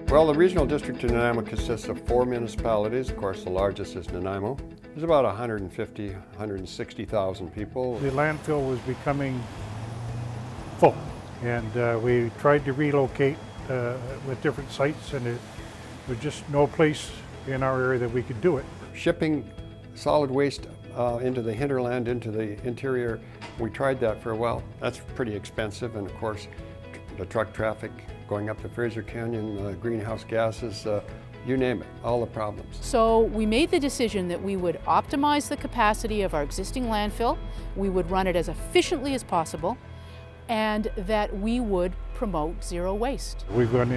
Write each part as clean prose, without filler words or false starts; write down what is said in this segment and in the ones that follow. Well, the Regional District of Nanaimo consists of 4 municipalities. Of course, the largest is Nanaimo. There's about 160,000 people. The landfill was becoming full, and we tried to relocate with different sites, and it was just no place in our area that we could do it. Shipping solid waste into the hinterland, into the interior, we tried that for a while. That's pretty expensive, and of course, the truck traffic going up the Fraser Canyon, greenhouse gases, you name it, all the problems. So we made the decision that we would optimize the capacity of our existing landfill, we would run it as efficiently as possible, and that we would promote zero waste. We've gone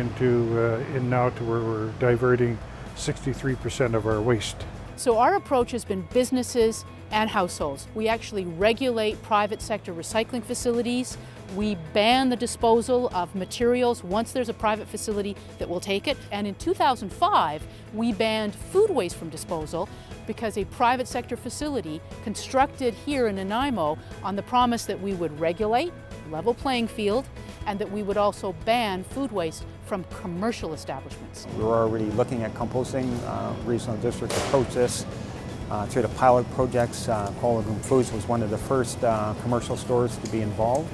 now to where we're diverting 63% of our waste. So our approach has been businesses and households. We actually regulate private sector recycling facilities. We ban the disposal of materials once there's a private facility that will take it. And in 2005, we banned food waste from disposal because a private sector facility constructed here in Nanaimo on the promise that we would regulate, level playing field, and that we would also ban food waste from commercial establishments. We're already looking at composting. Regional District approached this through the pilot projects. Whole Foods was one of the first commercial stores to be involved.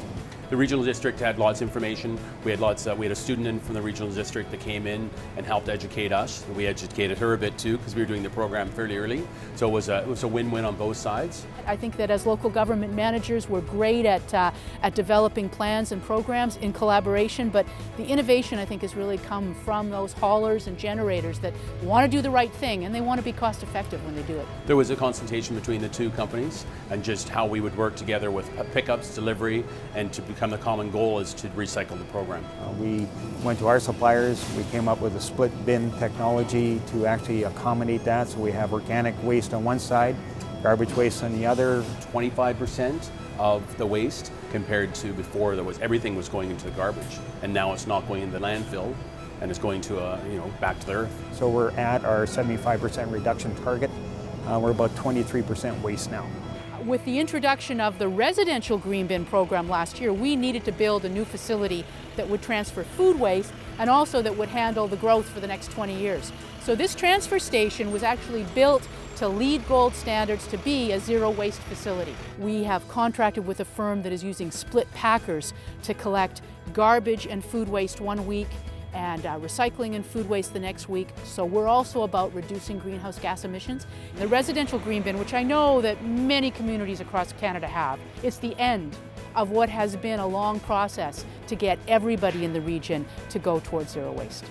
The Regional District had lots of information. We had a student in from the Regional District that came in and helped educate us. We educated her a bit too, because we were doing the program fairly early. So it was a win-win on both sides. I think that as local government managers, we're great at developing plans and programs in collaboration, but the innovation, I think, has really come from those haulers and generators that want to do the right thing, and they want to be cost effective when they do it. There was a consultation between the two companies and just how we would work together with pickups, delivery, and to become the common goal is to recycle the program. We went to our suppliers, we came up with a split bin technology to actually accommodate that, so we have organic waste on one side, garbage waste on the other. 25% of the waste compared to before everything was going into the garbage, and now it's not going into the landfill and it's going to back to the earth. So we're at our 75% reduction target. We're about 23% waste now. With the introduction of the residential green bin program last year, we needed to build a new facility that would transfer food waste and also that would handle the growth for the next 20 years. So this transfer station was actually built to LEED Gold standards to be a zero waste facility. We have contracted with a firm that is using split packers to collect garbage and food waste one week and recycling and food waste the next week. So we're also about reducing greenhouse gas emissions. The residential green bin, which I know that many communities across Canada have, it's the end of what has been a long process to get everybody in the region to go towards zero waste.